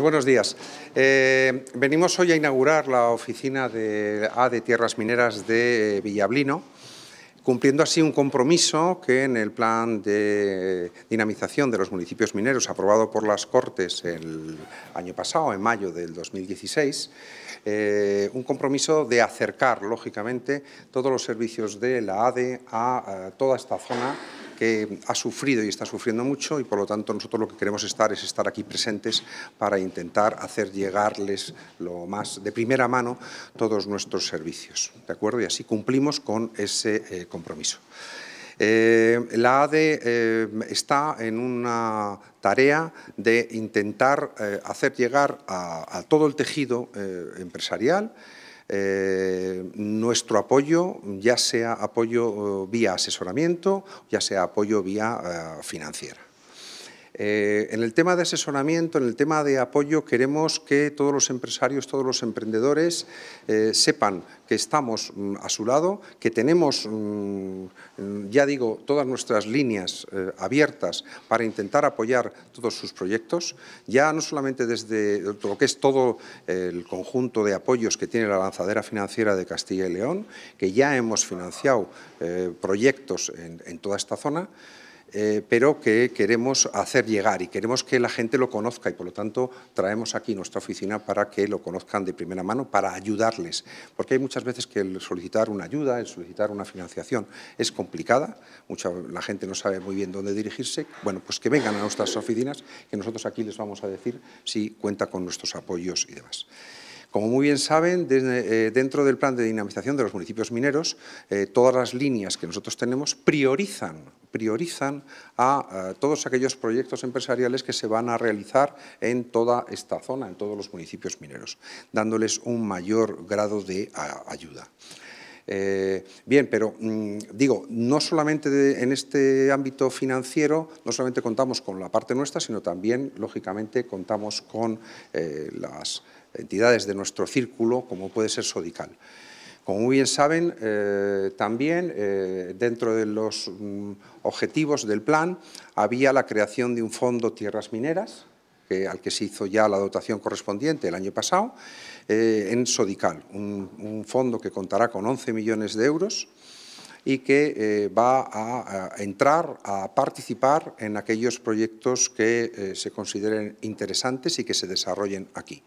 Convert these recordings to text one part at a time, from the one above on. Buenos días. Venimos hoy a inaugurar la oficina de ADE Tierras Mineras de Villablino, cumpliendo así un compromiso que en el plan de dinamización de los municipios mineros aprobado por las Cortes el año pasado, en mayo del 2016, un compromiso de acercar, lógicamente, todos los servicios de la ADE a toda esta zona que ha sufrido y está sufriendo mucho, y por lo tanto nosotros lo que queremos es estar aquí presentes para intentar hacer llegarles lo más de primera mano todos nuestros servicios, ¿de acuerdo? Y así cumplimos con ese compromiso. La ADE está en una tarea de intentar hacer llegar a todo el tejido empresarial nuestro apoyo, ya sea apoyo vía asesoramiento, ya sea apoyo vía financiera. En el tema de asesoramiento, en el tema de apoyo, queremos que todos los empresarios, todos los emprendedores sepan que estamos a su lado, que tenemos, ya digo, todas nuestras líneas abiertas para intentar apoyar todos sus proyectos, ya no solamente desde lo que es todo el conjunto de apoyos que tiene la lanzadera financiera de Castilla y León, que ya hemos financiado proyectos en toda esta zona, pero que queremos hacer llegar y queremos que la gente lo conozca, y por lo tanto traemos aquí nuestra oficina para que lo conozcan de primera mano, para ayudarles, porque hay muchas veces que el solicitar una ayuda, el solicitar una financiación es complicada, la gente no sabe muy bien dónde dirigirse. Bueno, pues que vengan a nuestras oficinas, que nosotros aquí les vamos a decir si cuenta con nuestros apoyos y demás. Como muy bien saben, dentro del plan de dinamización de los municipios mineros, todas las líneas que nosotros tenemos priorizan a todos aquellos proyectos empresariales que se van a realizar en toda esta zona, en todos los municipios mineros, dándoles un mayor grado de ayuda. Bien, pero digo, no solamente en este ámbito financiero, no solamente contamos con la parte nuestra, sino también, lógicamente, contamos con las entidades de nuestro círculo, como puede ser Sodical. Como muy bien saben, también dentro de los objetivos del plan había la creación de un fondo Tierras Mineras, al que se hizo ya la dotación correspondiente el año pasado, en Sodical, un fondo que contará con 11 millones de euros y que va a entrar a participar en aquellos proyectos que se consideren interesantes y que se desarrollen aquí.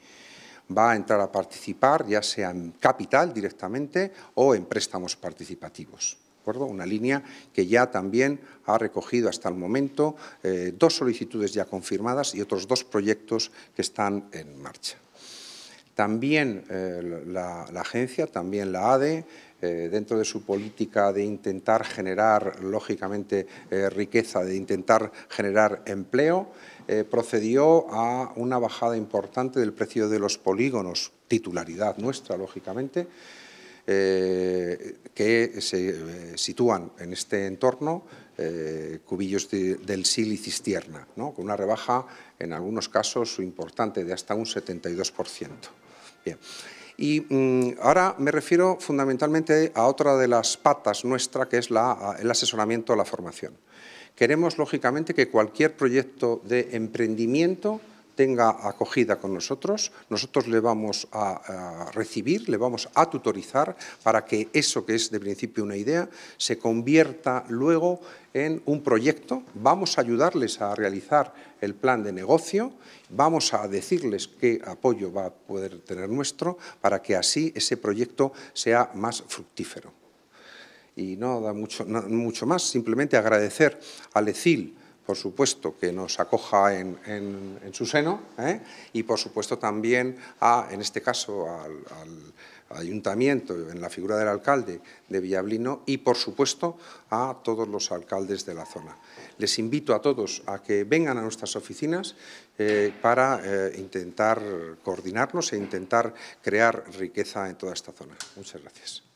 Va a entrar a participar, ya sea en capital directamente o en préstamos participativos. ¿De acuerdo? Una línea que ya también ha recogido hasta el momento 2 solicitudes ya confirmadas y otros 2 proyectos que están en marcha. También la agencia, también la ADE, dentro de su política de intentar generar, lógicamente, riqueza, de intentar generar empleo, procedió a una bajada importante del precio de los polígonos, titularidad nuestra, lógicamente, que se sitúan en este entorno, Cubillos del Sil y Cistierna, ¿no?, con una rebaja en algunos casos importante de hasta un 72%. Bien. Y ahora me refiero fundamentalmente a otra de las patas nuestra, que es el asesoramiento a la formación. Queremos, lógicamente, que cualquier proyecto de emprendimiento tenga acogida con nosotros le vamos a recibir, le vamos a tutorizar para que eso que es de principio una idea se convierta luego en un proyecto. Vamos a ayudarles a realizar el plan de negocio, vamos a decirles qué apoyo va a poder tener nuestro para que así ese proyecto sea más fructífero. Y no mucho más, simplemente agradecer al ECIL, por supuesto, que nos acoja en su seno, y por supuesto también, en este caso, al ayuntamiento, en la figura del alcalde de Villablino, y por supuesto a todos los alcaldes de la zona. Les invito a todos a que vengan a nuestras oficinas para intentar coordinarnos e intentar crear riqueza en toda esta zona. Muchas gracias.